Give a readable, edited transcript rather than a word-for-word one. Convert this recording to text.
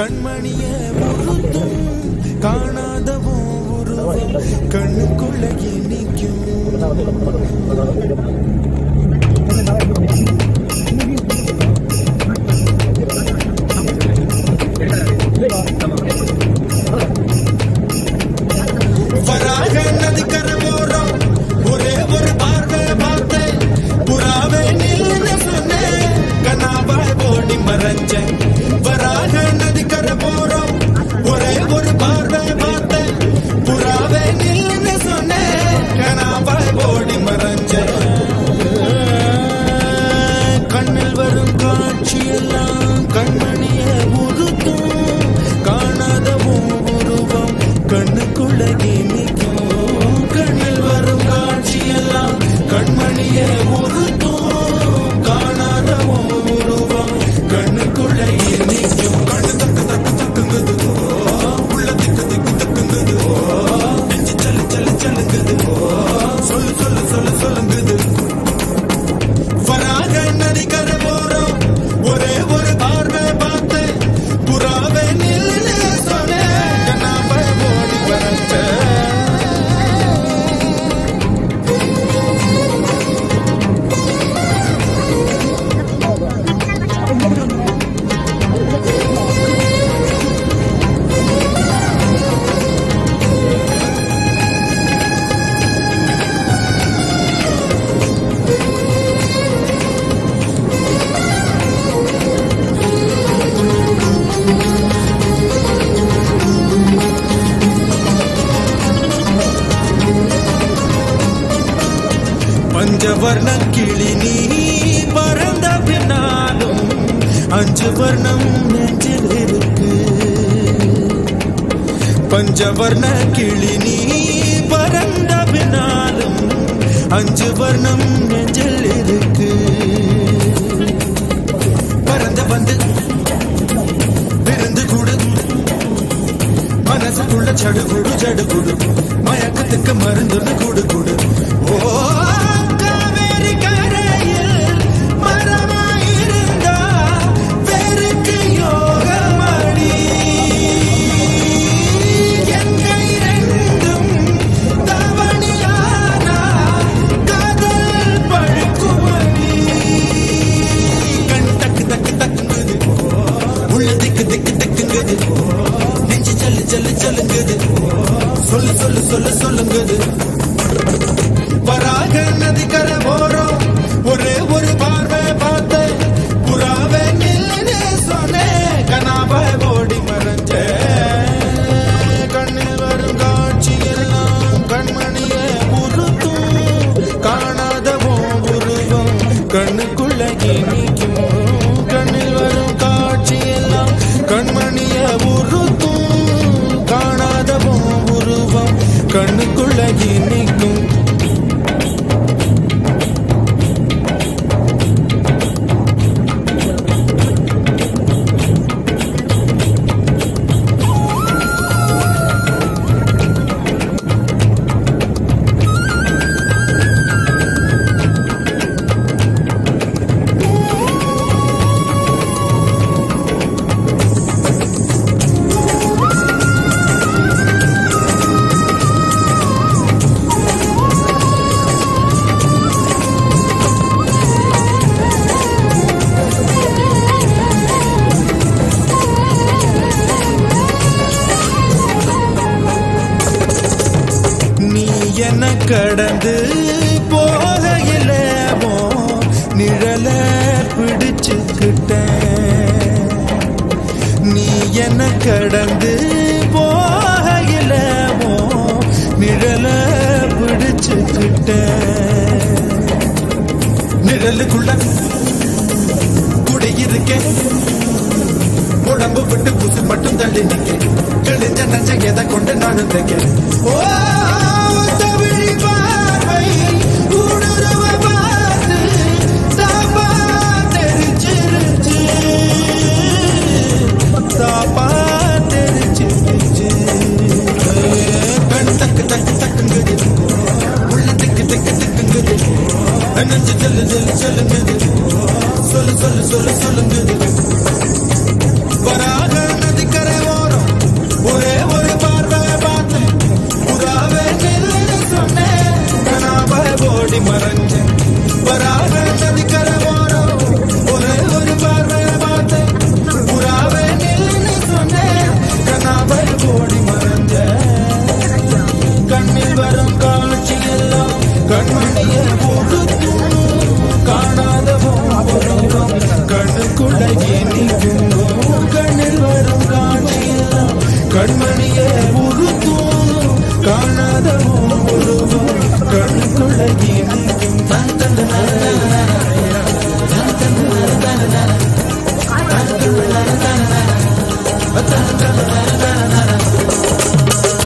கண்மணியே முகத்தும் காணாத உருவம் கண்ணுக்குள்ள நிக்கும் पंचवर्ण किलिनी परंद बिनालुम अंचवर्णम नेंजिलिरुक्कु पंचवर्ण किलिनी परंद बिनालुम अंचवर्णम नेंजिलिरुक्कु परंद बंद विरंद कुडु मनसुकुल्ल चडुगुडु जडुगुडु मयक्कत्तुक्कु मरुंदुनु कुडु कुडु ओ கடந்து போகையில நிழல பிடிச்சுக்கிட்ட நீ என்ன கடந்து போகையில நிழல பிடிச்சுக்கிட்ட நிழலுக்குள்ள குடியிருக்கேன் உடம்பு விட்டு புசு மட்டும் தள்ளி நிற்க கிழிஞ்ச நஞ்ச எதை கொண்டு நானும் தைக்க வராக நதிக்க